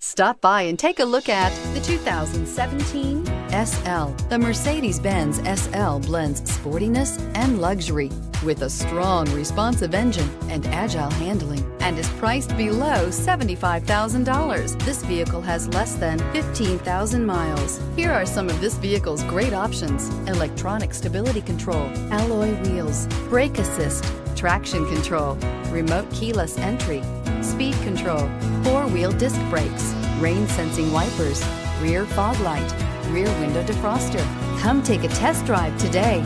Stop by and take a look at the 2017 SL. The Mercedes-Benz SL blends sportiness and luxury with a strong, responsive engine and agile handling, and is priced below $75,000. This vehicle has less than 15,000 miles. Here are some of this vehicle's great options: electronic stability control, alloy wheels, brake assist, traction control, remote keyless entry, speed control, four-wheel disc brakes, rain-sensing wipers, rear fog light, rear window defroster. Come take a test drive today.